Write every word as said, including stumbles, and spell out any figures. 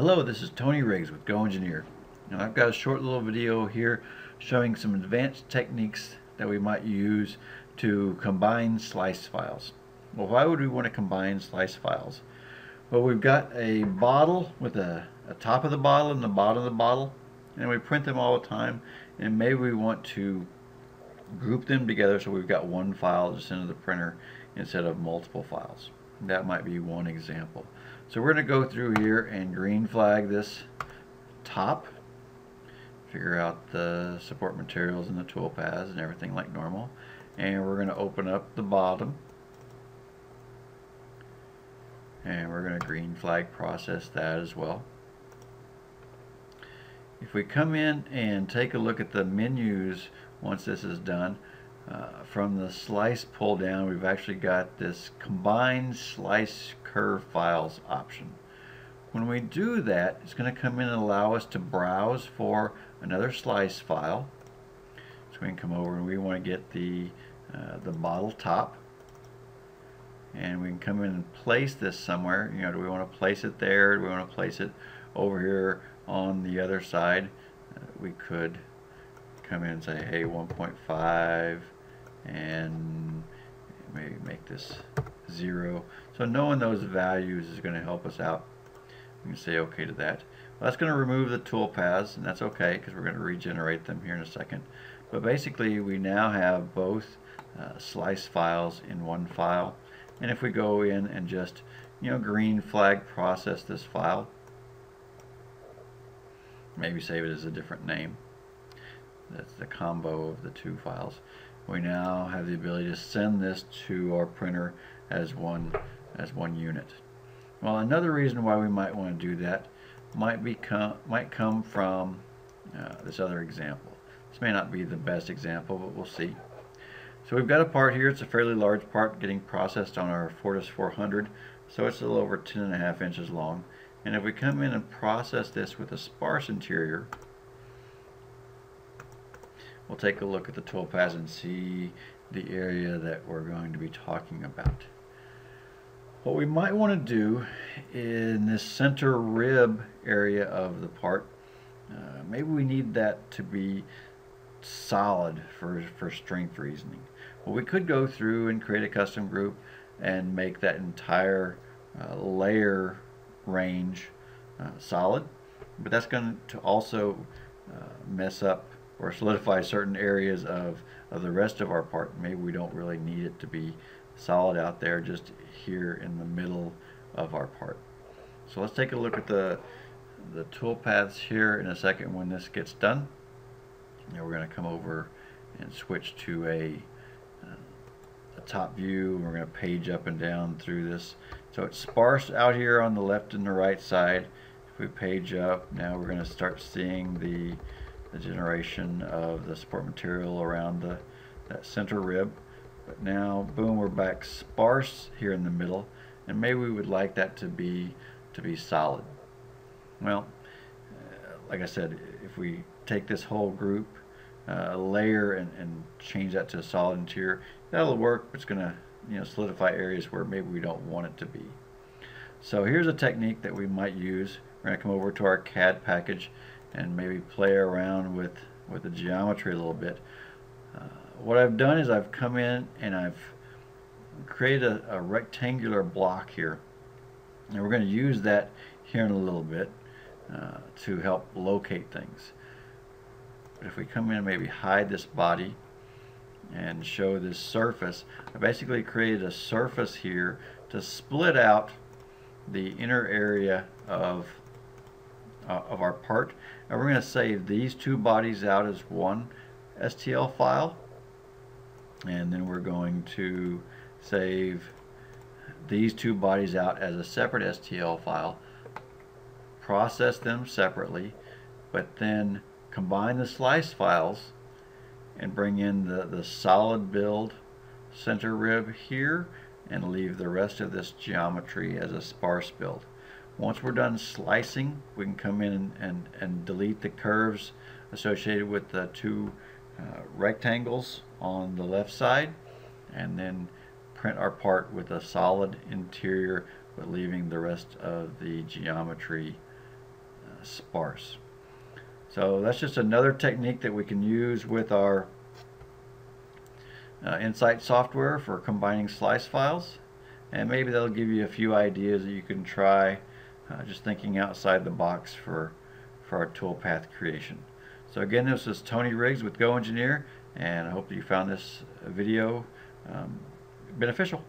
Hello, this is Tony Riggs with GoEngineer. Now I've got a short little video here showing some advanced techniques that we might use to combine slice files. Well, why would we want to combine slice files? Well, we've got a bottle with a, a top of the bottle and the bottom of the bottle, and we print them all the time, and maybe we want to group them together so we've got one file to send to the printer instead of multiple files. That might be one example. So we're going to go through here and green flag this top, figure out the support materials and the tool paths and everything like normal, and we're going to open up the bottom and we're going to green flag process that as well. If we come in and take a look at the menus once this is done, Uh, from the slice pull down, we've actually got this combine slice curve files option. When we do that, it's going to come in and allow us to browse for another slice file. So we can come over and we want to get the uh, the bottle top, and we can come in and place this somewhere. You know, do we want to place it there? Do we want to place it over here on the other side? Uh, we could come in and say, hey, one point five, and maybe make this zero. So knowing those values is going to help us out. We can say okay to that. Well, that's going to remove the tool paths, and that's okay because we're going to regenerate them here in a second. But basically we now have both uh, slice files in one file, and if we go in and just, you know, green flag process this file, maybe save it as a different name. That's the combo of the two files. We now have the ability to send this to our printer as one as one unit. Well, another reason why we might want to do that might be com might come from uh, this other example. This may not be the best example, but we'll see. So we've got a part here. It's a fairly large part getting processed on our Fortus four hundred, so it's a little over ten and a half inches long. And if we come in and process this with a sparse interior, we'll take a look at the toolpaths and see the area that we're going to be talking about. What we might want to do in this center rib area of the part, uh, maybe we need that to be solid for, for strength reasoning. Well, we could go through and create a custom group and make that entire uh, layer range uh, solid, but that's going to also uh, mess up or solidify certain areas of, of the rest of our part. Maybe we don't really need it to be solid out there, just here in the middle of our part. So let's take a look at the, the toolpaths here in a second when this gets done. Now we're going to come over and switch to a, uh, a top view. We're going to page up and down through this. So it's sparse out here on the left and the right side. If we page up, now we're going to start seeing the the generation of the support material around the, that center rib. But now, boom, we're back sparse here in the middle, and maybe we would like that to be to be solid. Well, uh, like I said, if we take this whole group uh, layer and, and change that to a solid interior, that'll work, but it's gonna, you know, solidify areas where maybe we don't want it to be. So here's a technique that we might use. We're gonna come over to our C A D package and maybe play around with with the geometry a little bit. Uh, what I've done is I've come in and I've created a, a rectangular block here, and we're going to use that here in a little bit uh, to help locate things. But if we come in and maybe hide this body and show this surface, I basically created a surface here to split out the inner area of Uh, of our part, and we're going to save these two bodies out as one S T L file, and then we're going to save these two bodies out as a separate S T L file, process them separately, but then combine the slice files and bring in the, the solid build center rib here and leave the rest of this geometry as a sparse build. Once we're done slicing, we can come in and, and, and delete the curves associated with the two uh, rectangles on the left side, and then print our part with a solid interior but leaving the rest of the geometry sparse. So that's just another technique that we can use with our uh, Insight software for combining slice files, and maybe that'll give you a few ideas that you can try, uh, just thinking outside the box for, for our toolpath creation. So again, this is Tony Riggs with GoEngineer, and I hope that you found this video um, beneficial.